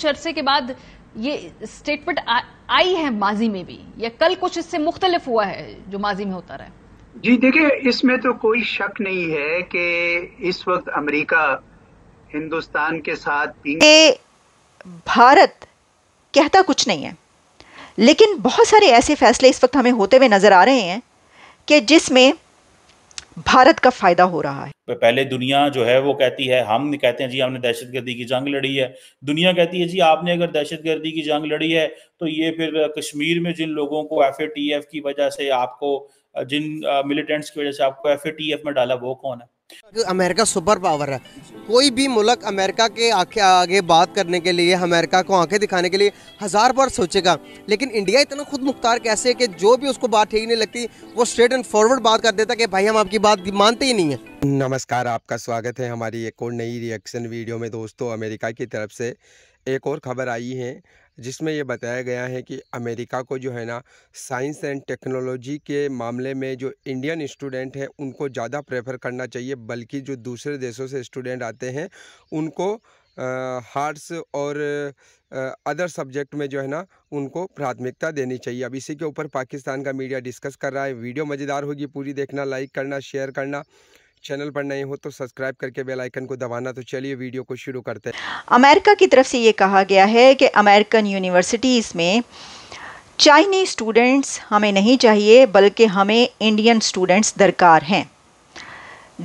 कुछ अरसे के बाद ये स्टेटमेंट आई है माजी में भी, या कल कुछ इससे मुख्तलिफ हुआ है जो माजी में होता रहा है? जी देखिए, इसमें तो कोई शक नहीं है कि इस वक्त अमेरिका हिंदुस्तान के साथ भारत कहता कुछ नहीं है, लेकिन बहुत सारे ऐसे फैसले इस वक्त हमें होते हुए नजर आ रहे हैं कि जिसमें भारत का फायदा हो रहा है। पहले दुनिया जो है वो कहती है, हम कहते हैं जी हमने दहशतगर्दी की जंग लड़ी है, दुनिया कहती है जी आपने अगर दहशतगर्दी की जंग लड़ी है तो ये फिर कश्मीर में जिन लोगों को FATF की वजह से आपको, जिन मिलिटेंट्स की वजह से आपको FATF में डाला वो कौन है? अमेरिका सुपर पावर है, कोई भी मुल्क अमेरिका के आगे बात करने के लिए, अमेरिका को आंखें दिखाने के लिए हज़ार बार सोचेगा, लेकिन इंडिया इतना खुद मुख्तार कैसे है कि जो भी उसको बात ठीक नहीं लगती वो स्ट्रेट एंड फॉरवर्ड बात कर देता कि भाई हम आपकी बात मानते ही नहीं है। नमस्कार, आपका स्वागत है हमारी एक और नई रिएक्शन वीडियो में। दोस्तों, अमेरिका की तरफ से एक और खबर आई है जिसमें यह बताया गया है कि अमेरिका को जो है ना साइंस एंड टेक्नोलॉजी के मामले में जो इंडियन स्टूडेंट हैं उनको ज़्यादा प्रेफर करना चाहिए, बल्कि जो दूसरे देशों से स्टूडेंट आते हैं उनको आर्ट्स और अदर सब्जेक्ट में जो है ना उनको प्राथमिकता देनी चाहिए। अब इसी के ऊपर पाकिस्तान का मीडिया डिस्कस कर रहा है। वीडियो मज़ेदार होगी, पूरी देखना, लाइक करना, शेयर करना, चैनल पर नए हो तो सब्सक्राइब करके बेल आइकन को दबाना। तो चलिए वीडियो को शुरू करते हैं। अमेरिका की तरफ से ये कहा गया है कि अमेरिकन यूनिवर्सिटीज़ में चाइनीज स्टूडेंट्स हमें नहीं चाहिए बल्कि हमें इंडियन स्टूडेंट्स दरकार हैं।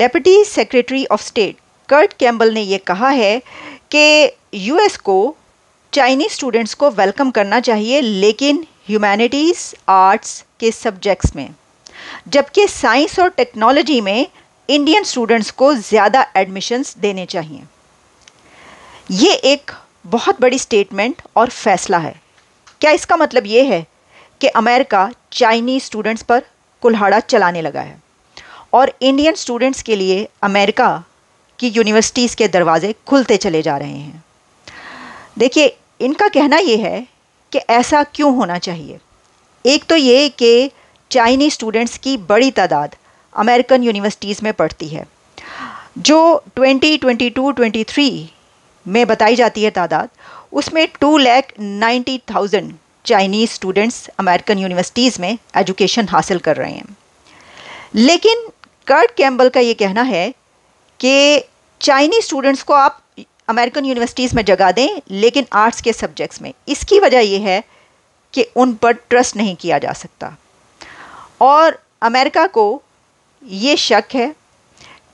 Deputy secretary of state Kurt Campbell ने यह कहा है कि US को चाइनीज स्टूडेंट्स को वेलकम करना चाहिए, लेकिन ह्यूमैनिटीज़ आर्ट्स के सब्जेक्ट्स में, जबकि साइंस और टेक्नोलॉजी में इंडियन स्टूडेंट्स को ज़्यादा एडमिशन्स देने चाहिए। ये एक बहुत बड़ी स्टेटमेंट और फैसला है। क्या इसका मतलब ये है कि अमेरिका चाइनीज स्टूडेंट्स पर कुल्हाड़ा चलाने लगा है और इंडियन स्टूडेंट्स के लिए अमेरिका की यूनिवर्सिटीज़ के दरवाजे खुलते चले जा रहे हैं? देखिए, इनका कहना ये है कि ऐसा क्यों होना चाहिए। एक तो ये कि चाइनीज स्टूडेंट्स की बड़ी तादाद अमेरिकन यूनिवर्सिटीज़ में पढ़ती है, जो 2022-23 में बताई जाती है तादाद, उसमें 2,90,000 चाइनीज़ स्टूडेंट्स अमेरिकन यूनिवर्सिटीज़ में एजुकेशन हासिल कर रहे हैं। लेकिन कर्ट कैम्बल का ये कहना है कि चाइनीज़ स्टूडेंट्स को आप अमेरिकन यूनिवर्सिटीज़ में जगह दें, लेकिन आर्ट्स के सब्जेक्ट्स में। इसकी वजह ये है कि उन पर ट्रस्ट नहीं किया जा सकता, और अमेरिका को ये शक है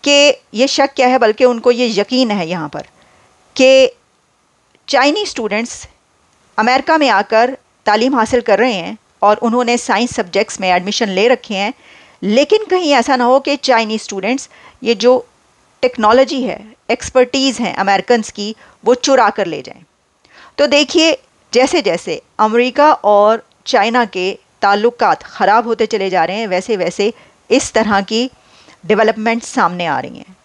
कि उनको ये यकीन है यहाँ पर कि चाइनीज़ स्टूडेंट्स अमेरिका में आकर तालीम हासिल कर रहे हैं और उन्होंने साइंस सब्जेक्ट्स में एडमिशन ले रखे हैं, लेकिन कहीं ऐसा ना हो कि चाइनीज़ स्टूडेंट्स ये जो टेक्नोलॉजी है, एक्सपर्टीज़ हैं अमेरिकन की, वो चुरा कर ले जाएं। तो देखिए, जैसे जैसे अमेरिका और चाइना के ताल्लुकात ख़राब होते चले जा रहे हैं, वैसे वैसे इस तरह की डेवलपमेंट सामने आ रही हैं।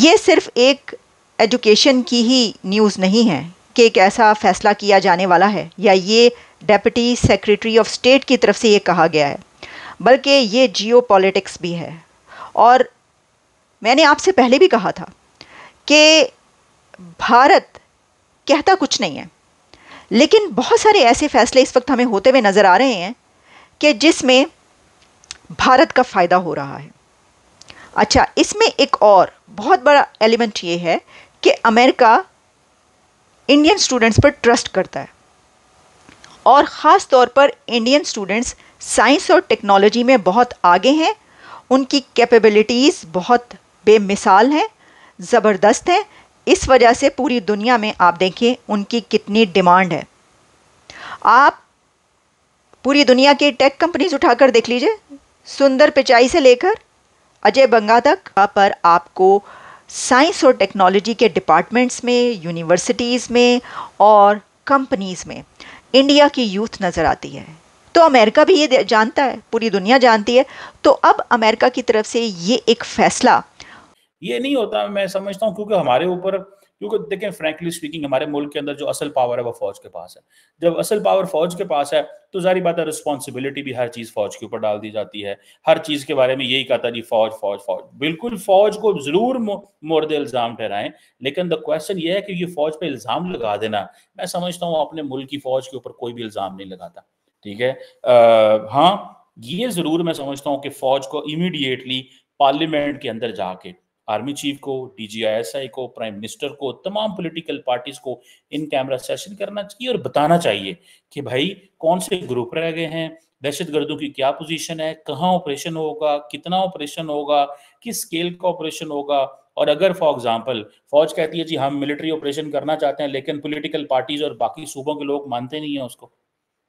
ये सिर्फ एक एजुकेशन की ही न्यूज़ नहीं है कि एक ऐसा फैसला किया जाने वाला है, या ये डिप्टी सेक्रेटरी ऑफ स्टेट की तरफ से ये कहा गया है, बल्कि ये जियोपॉलिटिक्स भी है। और मैंने आपसे पहले भी कहा था कि भारत कहता कुछ नहीं है, लेकिन बहुत सारे ऐसे फैसले इस वक्त हमें होते हुए नज़र आ रहे हैं कि जिसमें भारत का फ़ायदा हो रहा है। अच्छा, इसमें एक और बहुत बड़ा एलिमेंट ये है कि अमेरिका इंडियन स्टूडेंट्स पर ट्रस्ट करता है, और ख़ास तौर पर इंडियन स्टूडेंट्स साइंस और टेक्नोलॉजी में बहुत आगे हैं, उनकी कैपेबिलिटीज़ बहुत बेमिसाल हैं, ज़बरदस्त हैं। इस वजह से पूरी दुनिया में आप देखें उनकी कितनी डिमांड है। आप पूरी दुनिया की टेक कंपनीज उठाकर देख लीजिए, सुंदर पिचाई से लेकर अजय बंगा तक, पर आपको साइंस और टेक्नोलॉजी के डिपार्टमेंट्स में, यूनिवर्सिटीज़ में और कंपनीज़ में इंडिया की यूथ नज़र आती है। तो अमेरिका भी ये जानता है, पूरी दुनिया जानती है। तो अब अमेरिका की तरफ से ये एक फैसला, ये नहीं होता, मैं समझता हूँ, क्योंकि हमारे ऊपर क्योंकि देखें फ्रैंकली स्पीकिंग हमारे मुल्क के अंदर जो असल पावर है वो फौज के पास है। जब असल पावर फौज के पास है तो जारी बात है रिस्पॉन्सिबिलिटी भी हर चीज़ फौज के ऊपर डाल दी जाती है। हर चीज़ के बारे में यही कहा था जी फौज फौज फौज, बिल्कुल फौज को जरूर मोर्द इल्ज़ाम ठहराएं, लेकिन द क्वेश्चन ये है कि ये फौज पे इल्ज़ाम लगा देना, मैं समझता हूँ अपने मुल्क की फौज के ऊपर कोई भी इल्ज़ाम नहीं लगाता। ठीक है, हाँ ये ज़रूर मैं समझता हूँ कि फौज को इमीडिएटली पार्लियामेंट के अंदर जाके आर्मी चीफ को, DGISI को, प्राइम मिनिस्टर को, तमाम पॉलिटिकल पार्टीज को इन कैमरा सेशन करना चाहिए और बताना चाहिए कि भाई कौन से ग्रुप रह गए हैं, दहशतगर्दों की क्या पोजीशन है, कहाँ ऑपरेशन होगा, कितना ऑपरेशन होगा, किस स्केल का ऑपरेशन होगा। और अगर फॉर एग्जांपल फौज कहती है जी हम मिलिट्री ऑपरेशन करना चाहते हैं, लेकिन पॉलिटिकल पार्टीज और बाकी सूबों के लोग मानते नहीं हैं उसको,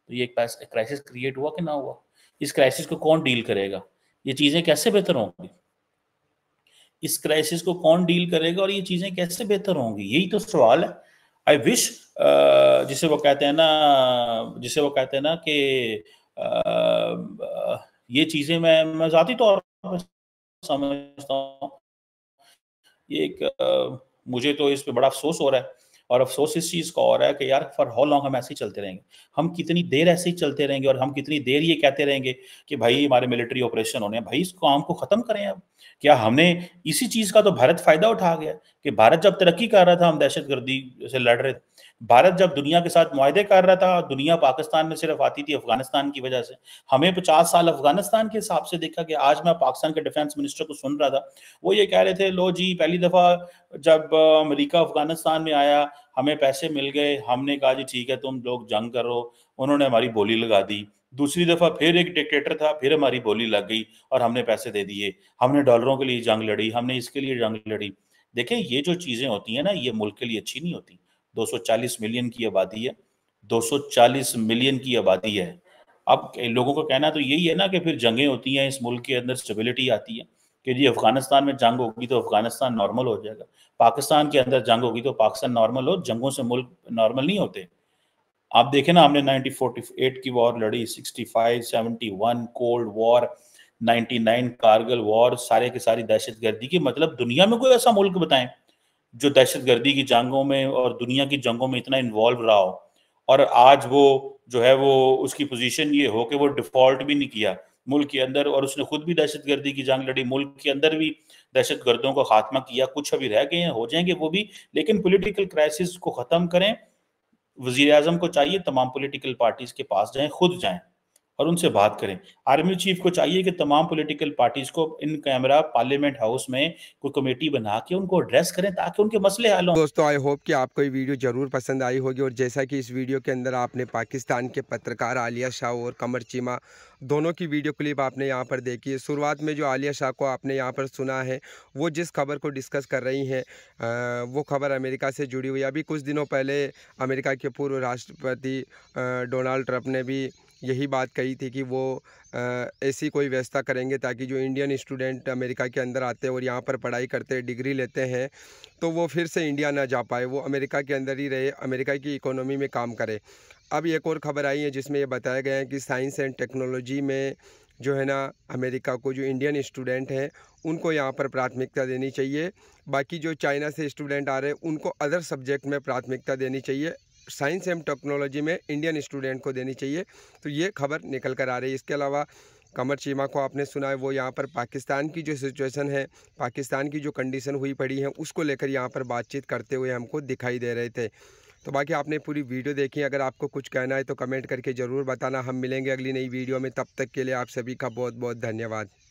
तो ये एक क्राइसिस क्रिएट हुआ कि ना हुआ? इस क्राइसिस को कौन डील करेगा? ये चीज़ें कैसे बेहतर होंगी? इस क्राइसिस को कौन डील करेगा और ये चीज़ें कैसे बेहतर होंगी? यही तो सवाल है। आई विश जिसे वो कहते हैं ना कि ये चीज़ें मैं ज़ाती तौर पर समझता हूँ, ये एक मुझे तो इस पे बड़ा अफसोस हो रहा है। और अफसोस इस चीज़ का हो रहा है कि यार फॉर हाउ लॉन्ग हम ऐसे ही चलते रहेंगे, हम कितनी देर ऐसे ही चलते रहेंगे और हम कितनी देर ये कहते रहेंगे कि भाई हमारे मिलिट्री ऑपरेशन होने हैं। भाई इस काम को ख़त्म करें अब। क्या हमने इसी चीज़ का तो भारत फ़ायदा उठा गया कि भारत जब तरक्की कर रहा था हम दहशतगर्दी से लड़ रहे थे, भारत जब दुनिया के साथ मुआहदे कर रहा था, दुनिया पाकिस्तान में सिर्फ आती थी अफगानिस्तान की वजह से। हमें 50 साल अफगानिस्तान के हिसाब से देखा कि आज मैं पाकिस्तान के डिफेंस मिनिस्टर को सुन रहा था, वो ये कह रहे थे लो जी पहली दफ़ा जब अमेरिका अफगानिस्तान में आया हमें पैसे मिल गए, हमने कहा जी ठीक है तुम लोग जंग करो, उन्होंने हमारी बोली लगा दी। दूसरी दफ़ा फिर एक डिक्टेटर था, फिर हमारी बोली लग गई और हमने पैसे दे दिए, हमने डॉलरों के लिए जंग लड़ी, हमने इसके लिए जंग लड़ी। देखें ये जो चीज़ें होती हैं ना ये मुल्क के लिए अच्छी नहीं होती। 240 मिलियन की आबादी है, 240 मिलियन की आबादी है। अब लोगों का कहना तो यही है ना कि फिर जंगें होती हैं इस मुल्क के अंदर, स्टेबिलिटी आती है कि जी अफगानिस्तान में जंग होगी तो अफगानिस्तान नॉर्मल हो जाएगा, पाकिस्तान के अंदर जंग होगी तो पाकिस्तान नॉर्मल हो। जंगों से मुल्क नॉर्मल नहीं होते। आप देखें ना हमने 1948 की वॉर लड़ी, 65, 71 कोल्ड वॉर, 99 कारगिल वॉर, सारे के सारी दहशतगर्दी की। मतलब दुनिया में कोई ऐसा मुल्क बताएं जो दहशतगर्दी की जंगों में और दुनिया की जंगों में इतना इन्वॉल्व रहा हो और आज वो जो है वो उसकी पोजीशन ये हो कि वो डिफ़ॉल्ट भी नहीं किया मुल्क के अंदर और उसने खुद भी दहशतगर्दी की जंग लड़ी, मुल्क के अंदर भी दहशतगर्दों का खात्मा किया। कुछ अभी रह गए हैं, हो जाएंगे वो भी, लेकिन पॉलिटिकल क्राइसिस को ख़त्म करें। वज़ीर आज़म को चाहिए तमाम पॉलिटिकल पार्टीज़ के पास जाएँ, खुद जाएँ और उनसे बात करें। आर्मी चीफ को चाहिए कि तमाम पॉलिटिकल पार्टीज़ को इन कैमरा पार्लियामेंट हाउस में कोई कमेटी बना के उनको एड्रेस करें ताकि उनके मसले हल हों। दोस्तों आई होप कि आपको ये वीडियो ज़रूर पसंद आई होगी और जैसा कि इस वीडियो के अंदर आपने पाकिस्तान के पत्रकार आलिया शाह और कमर चीमा दोनों की वीडियो क्लिप आपने यहाँ पर देखी है। शुरुआत में जो आलिया शाह को आपने यहाँ पर सुना है वो जिस खबर को डिस्कस कर रही हैं वो खबर अमेरिका से जुड़ी हुई। अभी कुछ दिनों पहले अमेरिका के पूर्व राष्ट्रपति डोनाल्ड ट्रंप ने भी यही बात कही थी कि वो ऐसी कोई व्यवस्था करेंगे ताकि जो इंडियन स्टूडेंट अमेरिका के अंदर आते हैं और यहाँ पर पढ़ाई करते हैं, डिग्री लेते हैं, तो वो फिर से इंडिया ना जा पाए, वो अमेरिका के अंदर ही रहे, अमेरिका की इकोनॉमी में काम करे। अब एक और ख़बर आई है जिसमें ये बताया गया है कि साइंस एंड टेक्नोलॉजी में जो है ना अमेरिका को जो इंडियन स्टूडेंट हैं उनको यहाँ पर प्राथमिकता देनी चाहिए, बाकी जो चाइना से स्टूडेंट आ रहे हैं उनको अदर सब्जेक्ट में प्राथमिकता देनी चाहिए, साइंस एंड टेक्नोलॉजी में इंडियन स्टूडेंट को देनी चाहिए। तो ये खबर निकल कर आ रही है। इसके अलावा कमर चीमा को आपने सुना है, वो यहाँ पर पाकिस्तान की जो सिचुएशन है, पाकिस्तान की जो कंडीशन हुई पड़ी है उसको लेकर यहाँ पर बातचीत करते हुए हमको दिखाई दे रहे थे। तो बाकी आपने पूरी वीडियो देखी, अगर आपको कुछ कहना है तो कमेंट करके ज़रूर बताना। हम मिलेंगे अगली नई वीडियो में, तब तक के लिए आप सभी का बहुत बहुत धन्यवाद।